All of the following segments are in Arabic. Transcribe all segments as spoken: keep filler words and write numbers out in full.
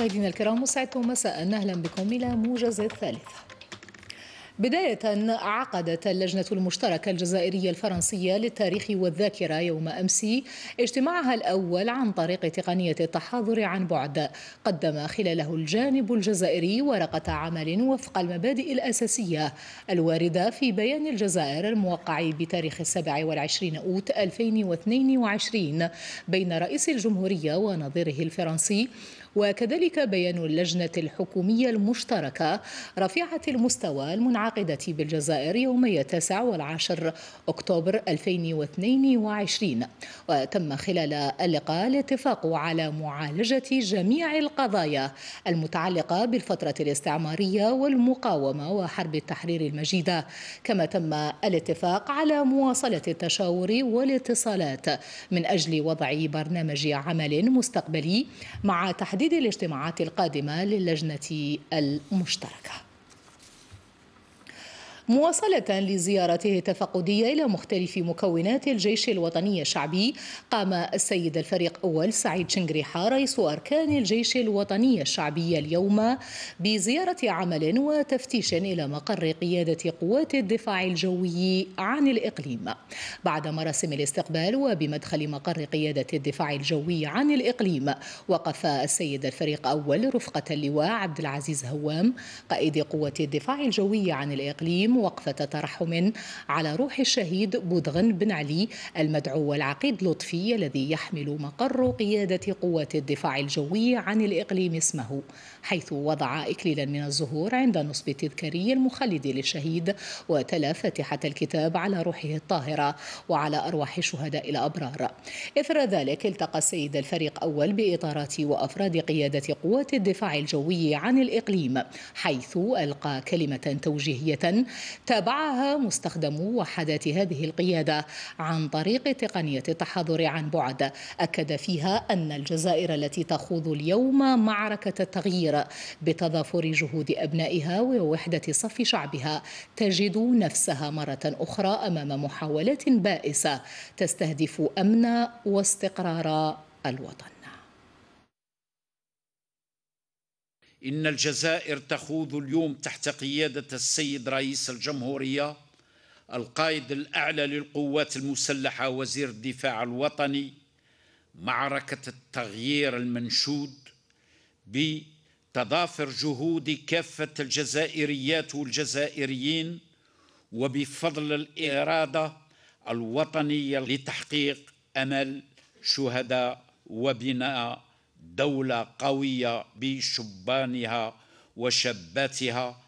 مشاهدينا الكرام، مسعدكم مساء، اهلا بكم الى موجز الثالثه. بداية، عقدت اللجنة المشتركة الجزائرية الفرنسية للتاريخ والذاكرة يوم أمس اجتماعها الأول عن طريق تقنية التحاضر عن بعد، قدم خلاله الجانب الجزائري ورقة عمل وفق المبادئ الأساسية الواردة في بيان الجزائر الموقع بتاريخ السابع والعشرين أوت ألفين واثنين وعشرين بين رئيس الجمهورية ونظيره الفرنسي، وكذلك بيان اللجنة الحكومية المشتركة رفيعة المستوى المنعقدة بالجزائر يومي التاسع والعشر أكتوبر ألفين واثنين وعشرين. وتم خلال اللقاء الاتفاق على معالجة جميع القضايا المتعلقة بالفترة الاستعمارية والمقاومة وحرب التحرير المجيدة، كما تم الاتفاق على مواصلة التشاور والاتصالات من أجل وضع برنامج عمل مستقبلي مع تحديد تحديد الاجتماعات القادمة للجنة المشتركة. مواصلة لزيارته التفقدية إلى مختلف مكونات الجيش الوطني الشعبي، قام السيد الفريق أول سعيد شنقريحا رئيس أركان الجيش الوطني الشعبي اليوم بزيارة عمل وتفتيش إلى مقر قيادة قوات الدفاع الجوي عن الإقليم بعد مراسم الاستقبال. وبمدخل مقر قيادة الدفاع الجوي عن الإقليم وقف السيد الفريق أول رفقة اللواء عبد العزيز هوام قائد قوة الدفاع الجوي عن الإقليم وقفة ترحم على روح الشهيد بودغن بن علي المدعو العقيد لطفي الذي يحمل مقر قيادة قوات الدفاع الجوي عن الإقليم اسمه، حيث وضع إكليلا من الزهور عند النصب التذكاري المخلد للشهيد، وتلا فاتحة الكتاب على روحه الطاهرة وعلى أرواح الشهداء الأبرار. إثر ذلك التقى السيد الفريق أول بإطارات وأفراد قيادة قوات الدفاع الجوي عن الإقليم، حيث ألقى كلمة توجيهية تابعها مستخدم وحدات هذه القيادة عن طريق تقنية التحاضر عن بعد، أكد فيها أن الجزائر التي تخوض اليوم معركة التغيير بتضافر جهود أبنائها ووحدة صف شعبها تجد نفسها مرة أخرى أمام محاولات بائسة تستهدف أمن واستقرار الوطن. إن الجزائر تخوض اليوم تحت قيادة السيد رئيس الجمهورية، القائد الأعلى للقوات المسلحة، وزير الدفاع الوطني، معركة التغيير المنشود بتضافر جهود كافة الجزائريات والجزائريين وبفضل الإرادة الوطنية لتحقيق أمل شهداء وبناء دولة قوية بشبانها وشاباتها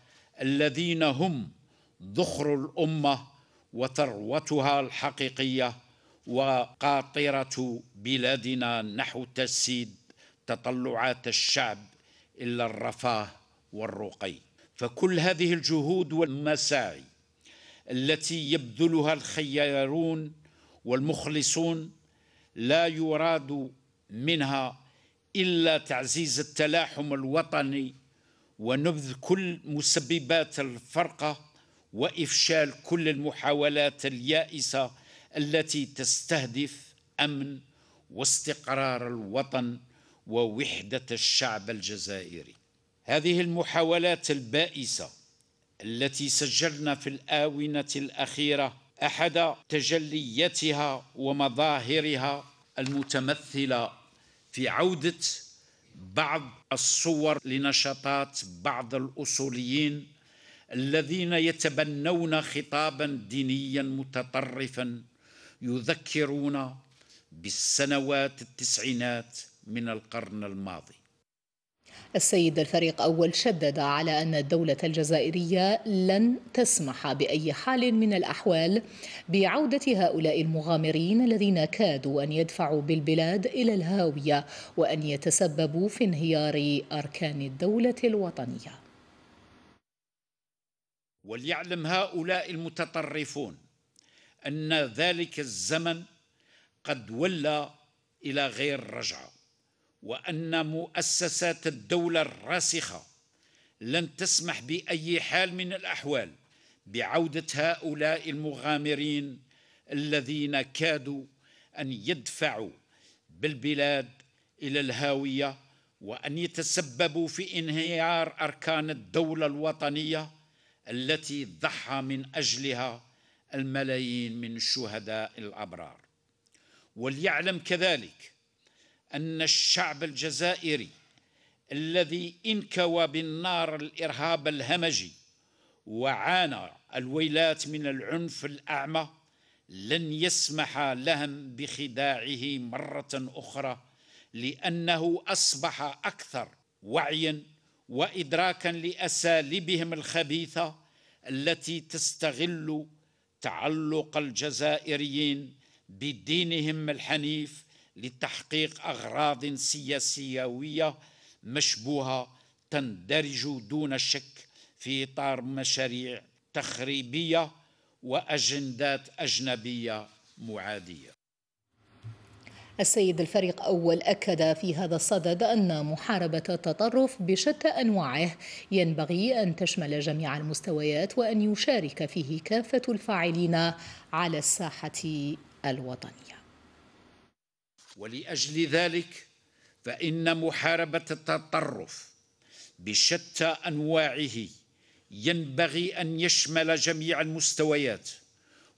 الذين هم ذخر الأمة وثروتها الحقيقية وقاطرة بلادنا نحو تجسيد تطلعات الشعب إلى الرفاه والرقي. فكل هذه الجهود والمساعي التي يبذلها الخيارون والمخلصون لا يراد منها إلا تعزيز التلاحم الوطني ونبذ كل مسببات الفرقة وإفشال كل المحاولات اليائسة التي تستهدف أمن واستقرار الوطن ووحدة الشعب الجزائري. هذه المحاولات البائسة التي سجلنا في الآونة الأخيرة أحد تجلياتها ومظاهرها المتمثلة في عودة بعض الصور لنشاطات بعض الأصوليين الذين يتبنون خطابا دينيا متطرفا يذكرون بالسنوات التسعينات من القرن الماضي. السيد الفريق أول شدد على أن الدولة الجزائرية لن تسمح بأي حال من الأحوال بعودة هؤلاء المغامرين الذين كادوا أن يدفعوا بالبلاد إلى الهاوية وأن يتسببوا في انهيار أركان الدولة الوطنية. وليعلم هؤلاء المتطرفون أن ذلك الزمن قد ولى إلى غير رجعة، وأن مؤسسات الدولة الراسخة لن تسمح بأي حال من الأحوال بعودة هؤلاء المغامرين الذين كادوا أن يدفعوا بالبلاد إلى الهاوية وأن يتسببوا في انهيار أركان الدولة الوطنية التي ضحى من أجلها الملايين من الشهداء الأبرار. وليعلم كذلك أن الشعب الجزائري الذي انكوى بالنار الإرهاب الهمجي وعانى الويلات من العنف الأعمى لن يسمح لهم بخداعه مرة أخرى، لأنه أصبح أكثر وعياً وإدراكاً لأساليبهم الخبيثة التي تستغل تعلق الجزائريين بدينهم الحنيف لتحقيق أغراض سياسيوية مشبوهة تندرج دون شك في إطار مشاريع تخريبية وأجندات أجنبية معادية. السيد الفريق أول أكد في هذا الصدد أن محاربة التطرف بشتى أنواعه ينبغي أن تشمل جميع المستويات وأن يشارك فيه كافة الفاعلين على الساحة الوطنية. ولأجل ذلك فإن محاربة التطرف بشتى أنواعه ينبغي أن يشمل جميع المستويات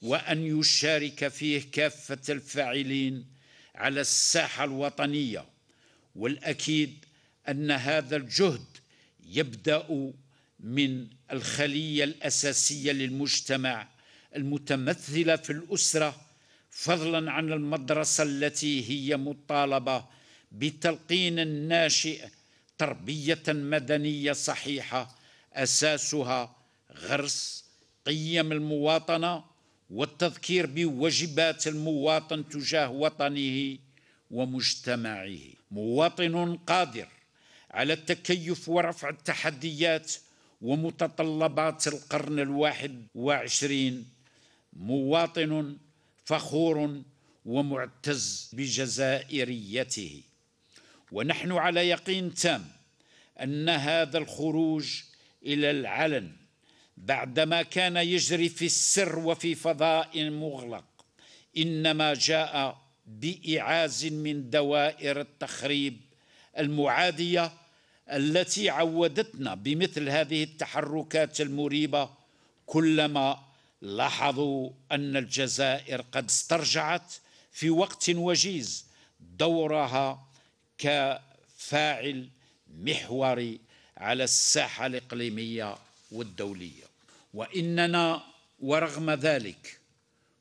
وأن يشارك فيه كافة الفاعلين على الساحة الوطنية، والأكيد أن هذا الجهد يبدأ من الخلية الأساسية للمجتمع المتمثلة في الأسرة، فضلاً عن المدرسة التي هي مطالبة بتلقين الناشئ تربية مدنية صحيحة أساسها غرس قيم المواطنة والتذكير بواجبات المواطن تجاه وطنه ومجتمعه. مواطن قادر على التكيف ورفع التحديات ومتطلبات القرن الواحد وعشرين، مواطن فخور ومعتز بجزائريته. ونحن على يقين تام أن هذا الخروج إلى العلن بعدما كان يجري في السر وفي فضاء مغلق إنما جاء بإعاز من دوائر التخريب المعادية التي عودتنا بمثل هذه التحركات المريبة كلما لاحظوا أن الجزائر قد استرجعت في وقت وجيز دورها كفاعل محوري على الساحة الإقليمية والدولية. وإننا ورغم ذلك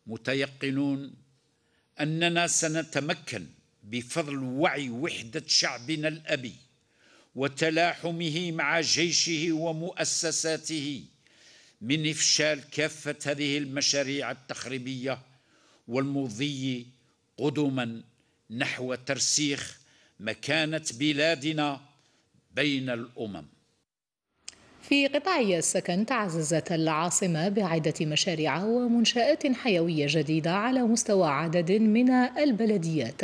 متيقنون أننا سنتمكن بفضل وعي وحدة شعبنا الأبي وتلاحمه مع جيشه ومؤسساته من إفشال كافة هذه المشاريع التخريبية والمضي قدما نحو ترسيخ مكانة بلادنا بين الأمم. في قطاع السكن تعززت العاصمة بعدة مشاريع ومنشآت حيوية جديدة على مستوى عدد من البلديات،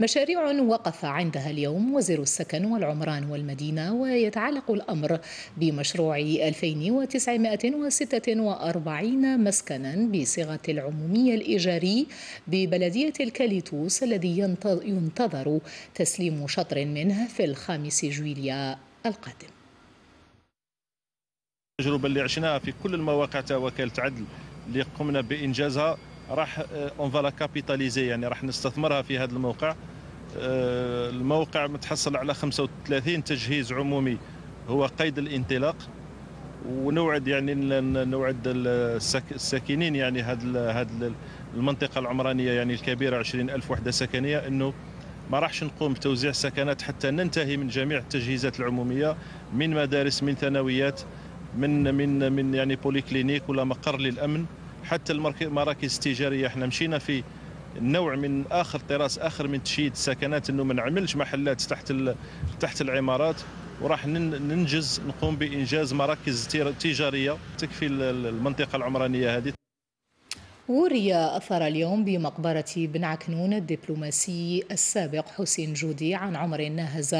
مشاريع وقف عندها اليوم وزير السكن والعمران والمدينة، ويتعلق الأمر بمشروع ألفين وتسعمائة وستة وأربعين مسكنا بصيغة العمومية الإيجاري ببلدية الكاليتوس الذي ينتظر تسليم شطر منه في الخامس جويليا القادم. التجربة اللي عشناها في كل المواقع تاع وكالة عدل اللي قمنا بإنجازها راح اون فالا كابيتاليزي، يعني راح نستثمرها في هذا الموقع. الموقع متحصل على خمسة وثلاثين تجهيز عمومي هو قيد الانطلاق، ونوعد يعني نوعد الساكنين يعني هذا هذا المنطقة العمرانية يعني الكبيرة عشرين ألف وحدة سكنية انه ما راحش نقوم بتوزيع سكنات حتى ننتهي من جميع التجهيزات العمومية، من مدارس، من ثانويات، من من من يعني بوليكلينيك ولا مقر للامن، حتى المراكز التجاريه. احنا مشينا في نوع من اخر طراز اخر من تشييد السكنات، انه ما نعملش محلات تحت تحت العمارات، وراح ننجز نقوم بانجاز مراكز تجاريه تكفي المنطقه العمرانيه هذه. وري أثر اليوم بمقبرة بن عكنون الدبلوماسي السابق حسين جودي عن عمر ناهز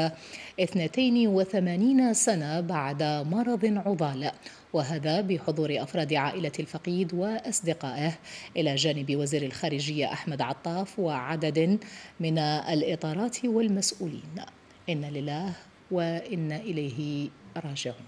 اثنتين وثمانين سنة بعد مرض عضال، وهذا بحضور أفراد عائلة الفقيد وأصدقائه إلى جانب وزير الخارجية أحمد عطاف وعدد من الإطارات والمسؤولين. إن لله وإن إليه راجعون.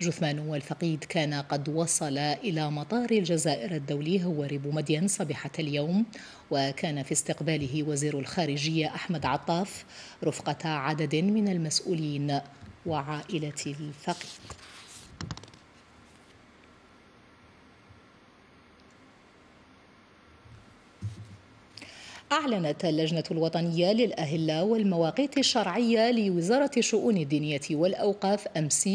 جثمان والفقيد كان قد وصل إلى مطار الجزائر الدولي هواري بومدين صباحة اليوم، وكان في استقباله وزير الخارجية أحمد عطاف رفقة عدد من المسؤولين وعائلة الفقيد. أعلنت اللجنة الوطنية للأهلة والمواقيت الشرعية لوزارة الشؤون الدينية والأوقاف أمس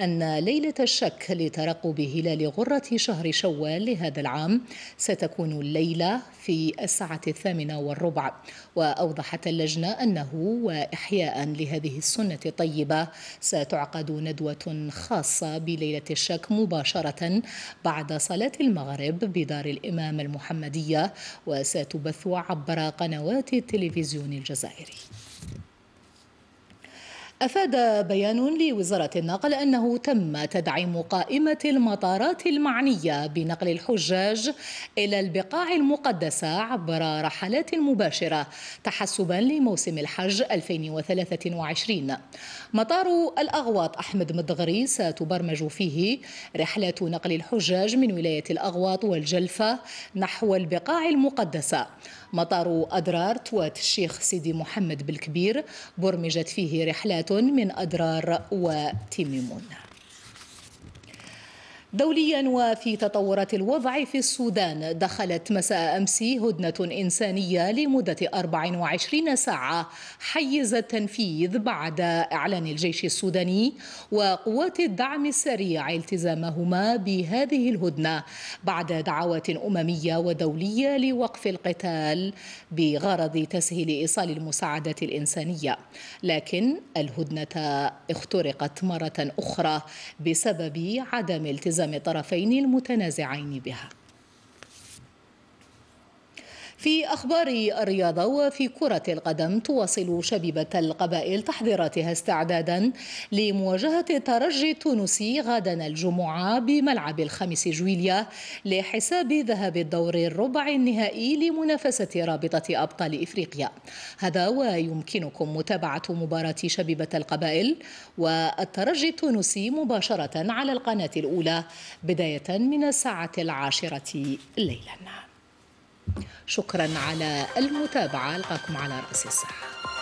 أن ليلة الشك لترقب هلال غرة شهر شوال لهذا العام ستكون الليلة في الساعة الثامنة والربع. وأوضحت اللجنة أنه وإحياء لهذه السنة الطيبة ستعقد ندوة خاصة بليلة الشك مباشرة بعد صلاة المغرب بدار الإمام المحمدية، وستبث عبر قنوات التلفزيون الجزائري. أفاد بيان لوزارة النقل أنه تم تدعيم قائمة المطارات المعنية بنقل الحجاج إلى البقاع المقدسة عبر رحلات مباشرة تحسبا لموسم الحج ألفين وثلاثة وعشرين. مطار الأغواط أحمد مدغري ستبرمج فيه رحلة نقل الحجاج من ولاية الأغواط والجلفة نحو البقاع المقدسة. مطار أدرار توات الشيخ سيدي محمد بالكبير برمجت فيه رحلات من أدرار وتميمون. دوليا وفي تطورات الوضع في السودان، دخلت مساء أمس هدنة إنسانية لمدة أربع وعشرين ساعة حيز التنفيذ بعد إعلان الجيش السوداني وقوات الدعم السريع التزامهما بهذه الهدنة بعد دعوات أممية ودولية لوقف القتال بغرض تسهيل إيصال المساعدات الإنسانية، لكن الهدنة اخترقت مرة أخرى بسبب عدم التزام الطرفين المتنازعين بها. في أخبار الرياضة وفي كرة القدم، تواصل شبيبة القبائل تحضيراتها استعدادا لمواجهة الترجي التونسي غدا الجمعة بملعب الخامس جويلية لحساب ذهاب الدور الربع النهائي لمنافسة رابطة أبطال إفريقيا. هذا ويمكنكم متابعة مباراة شبيبة القبائل والترجي التونسي مباشرة على القناة الأولى بداية من الساعة العاشرة ليلا. شكرا على المتابعة، ألقاكم على رأس الساعة.